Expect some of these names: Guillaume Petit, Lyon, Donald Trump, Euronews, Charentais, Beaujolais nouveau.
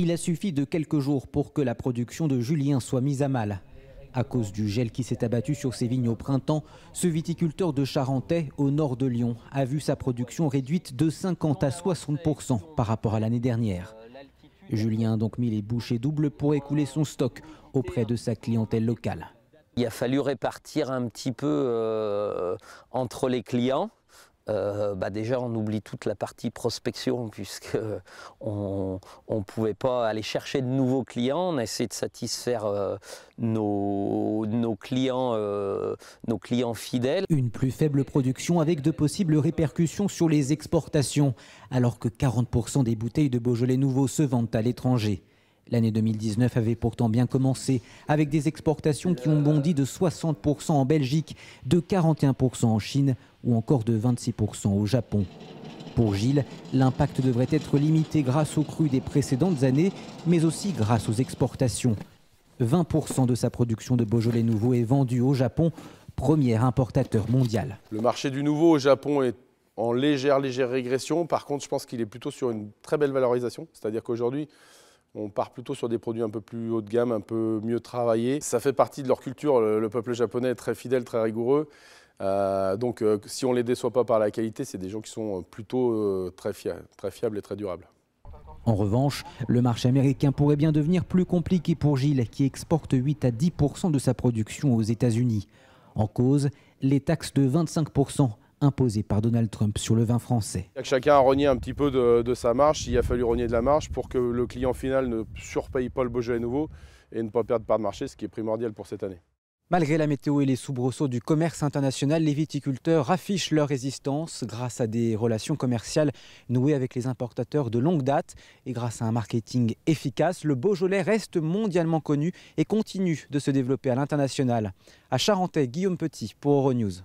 il a suffi de quelques jours pour que la production de Julien soit mise à mal. À cause du gel qui s'est abattu sur ses vignes au printemps, ce viticulteur de Charentais, au nord de Lyon, a vu sa production réduite de 50 à 60% par rapport à l'année dernière. Julien a donc mis les bouchées doubles pour écouler son stock auprès de sa clientèle locale. Il a fallu répartir un petit peu entre les clients. Déjà, on oublie toute la partie prospection puisqu'on ne pouvait pas aller chercher de nouveaux clients. On a essayé de satisfaire nos clients fidèles. Une plus faible production avec de possibles répercussions sur les exportations, alors que 40% des bouteilles de Beaujolais nouveau se vendent à l'étranger. L'année 2019 avait pourtant bien commencé, avec des exportations qui ont bondi de 60% en Belgique, de 41% en Chine ou encore de 26% au Japon. Pour Gilles, l'impact devrait être limité grâce aux crues des précédentes années, mais aussi grâce aux exportations. 20% de sa production de Beaujolais nouveau est vendue au Japon, premier importateur mondial. Le marché du nouveau au Japon est en légère régression. Par contre, je pense qu'il est plutôt sur une très belle valorisation, c'est-à-dire qu'aujourd'hui, on part plutôt sur des produits un peu plus haut de gamme, un peu mieux travaillés. Ça fait partie de leur culture, le peuple japonais est très fidèle, très rigoureux. Donc si on ne les déçoit pas par la qualité, c'est des gens qui sont plutôt très fiables et très durables. En revanche, le marché américain pourrait bien devenir plus compliqué pour Gilles, qui exporte 8 à 10% de sa production aux États-Unis. En cause, les taxes de 25%. Imposé par Donald Trump sur le vin français. Chacun a rogné un petit peu de sa marge, il a fallu rogner de la marge pour que le client final ne surpaye pas le Beaujolais nouveau et ne pas perdre part de marché, ce qui est primordial pour cette année. Malgré la météo et les soubresauts du commerce international, les viticulteurs affichent leur résistance grâce à des relations commerciales nouées avec les importateurs de longue date et grâce à un marketing efficace. Le Beaujolais reste mondialement connu et continue de se développer à l'international. À Charentais, Guillaume Petit pour Euronews.